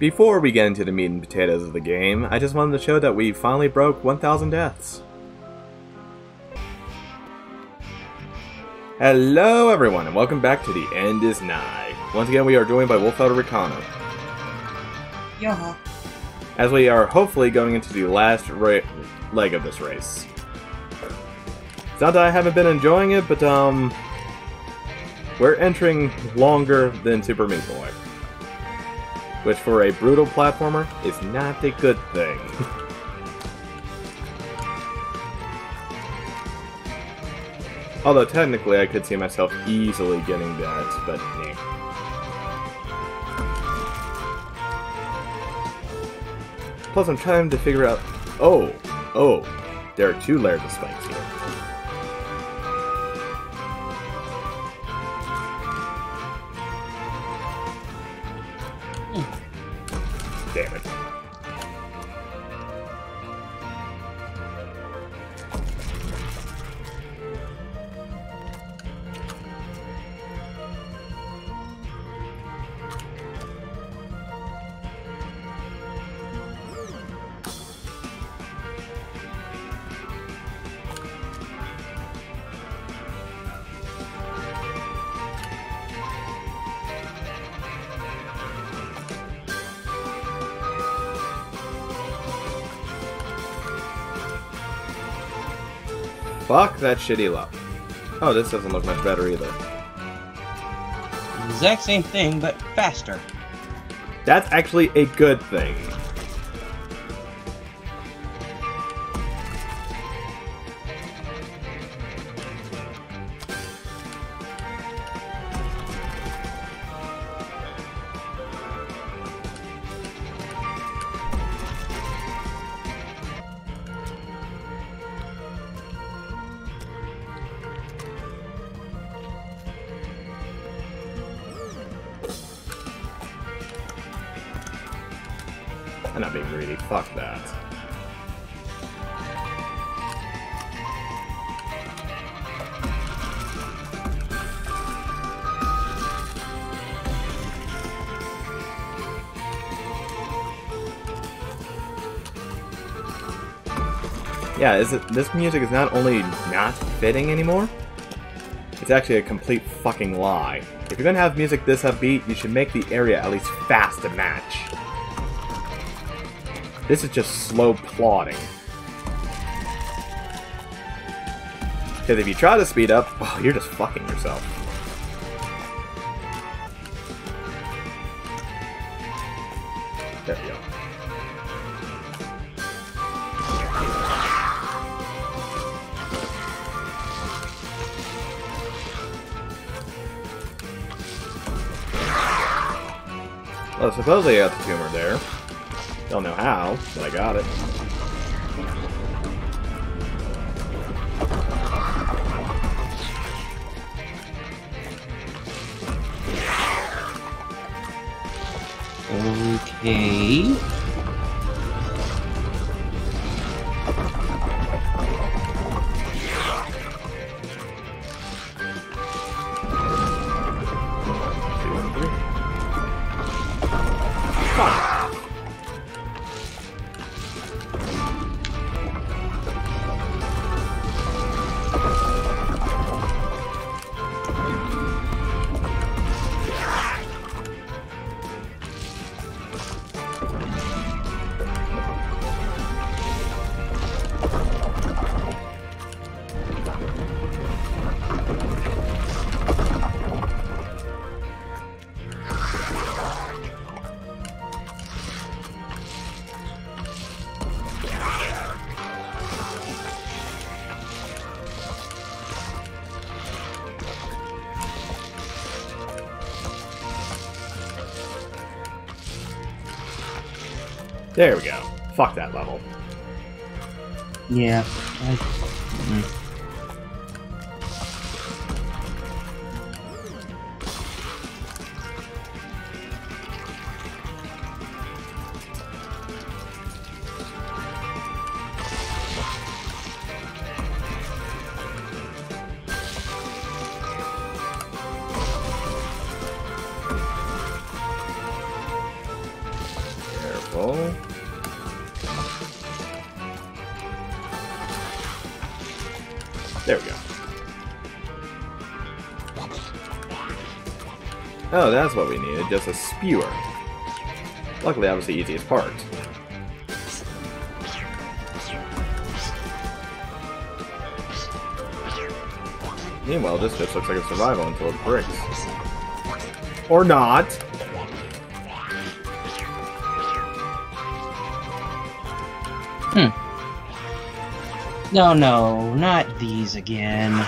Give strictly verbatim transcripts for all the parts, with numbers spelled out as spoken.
Before we get into the meat and potatoes of the game, I just wanted to show that we finally broke one thousand deaths. Hello everyone, and welcome back to The End is Nigh. Once again, we are joined by Wolf Elder Recono. Yeah. As we are hopefully going into the last leg of this race. It's not that I haven't been enjoying it, but um, we're entering longer than Super Meat Boy. Which for a brutal platformer is not a good thing. Although technically I could see myself easily getting that, but eh. Plus I'm trying to figure out... Oh! Oh! There are two layers of spikes here. Damn it. Fuck that shitty luck. Oh, this doesn't look much better either. Exact same thing, but faster. That's actually a good thing. I'm not being greedy, fuck that. Yeah, is it, this music is not only not fitting anymore, it's actually a complete fucking lie. If you're gonna have music this upbeat, you should make the area at least fast to match. This is just slow plodding. Because if you try to speed up, oh, you're just fucking yourself. There we go. Well, supposedly I got the tumor there. Don't know how, but I got it. Okay. There we go. Fuck that level. Yeah. I... Mm-hmm. roll. There we go. Oh, that's what we needed, just a spewer. Luckily, that was the easiest part. Meanwhile, this just looks like a survival until it breaks. Or not! Hmm. No, no, not these again.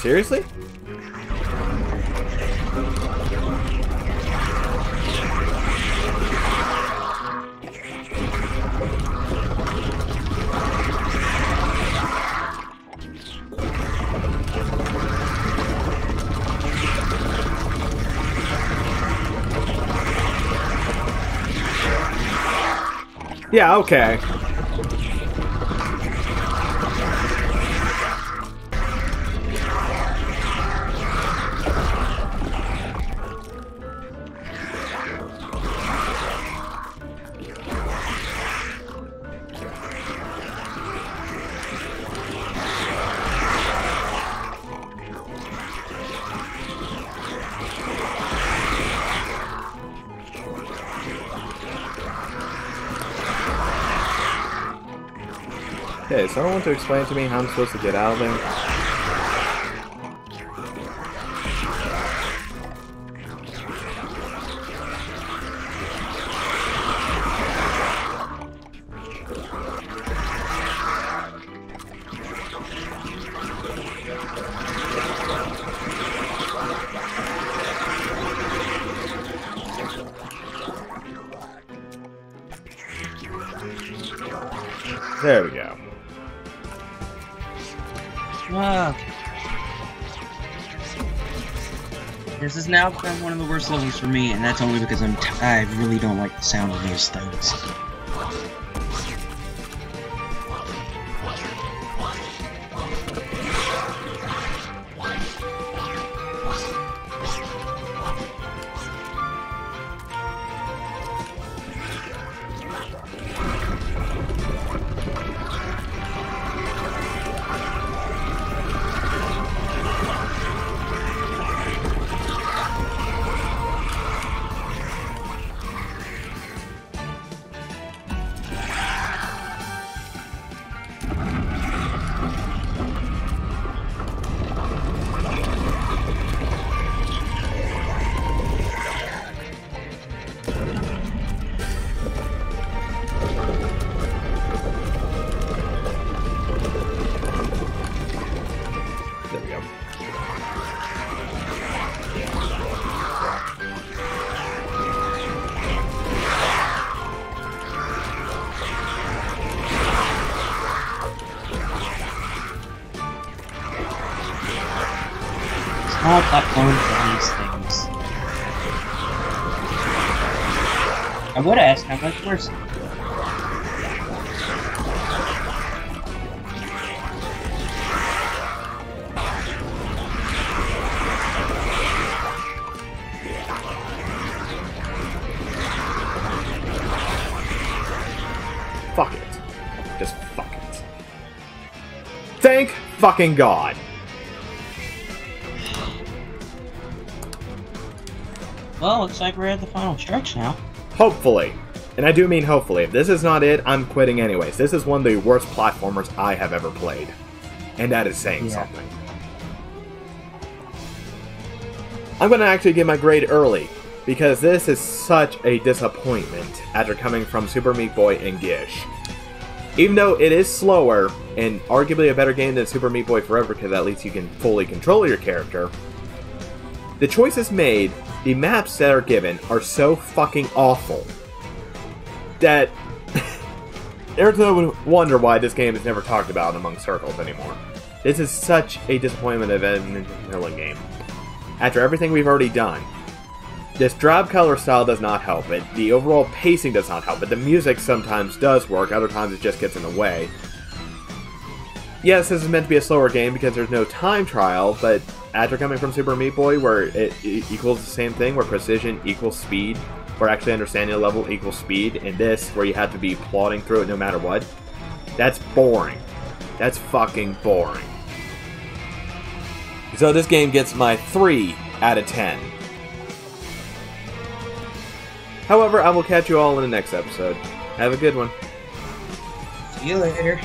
Seriously? Yeah, okay. Okay, someone want to explain to me how I'm supposed to get out of there? There we go. Wow. This has now become one of the worst levels for me, and that's only because I'm t I really don't like the sound of those things. Not uploading for these things. I would ask how much worse. Fuck it. Just fuck it. Thank fucking God. Well, looks like we're at the final stretch now. Hopefully. And I do mean hopefully. If this is not it, I'm quitting anyways. This is one of the worst platformers I have ever played. And that is saying yeah. something. I'm going to actually get my grade early, because this is such a disappointment after coming from Super Meat Boy and Gish. Even though it is slower, and arguably a better game than Super Meat Boy Forever, because at least you can fully control your character, the choices made, the maps that are given, are so fucking awful that There's no wonder why this game is never talked about among circles anymore. This is such a disappointment of an Infinite game. After everything we've already done, this drab color style does not help it, the overall pacing does not help it, the music sometimes does work, other times it just gets in the way. Yes, this is meant to be a slower game because there's no time trial, but after coming from Super Meat Boy, where it, it equals the same thing, where precision equals speed, where actually understanding a level equals speed, and this, where you have to be plodding through it no matter what, that's boring. That's fucking boring. So this game gets my three out of ten. However, I will catch you all in the next episode. Have a good one. See you later.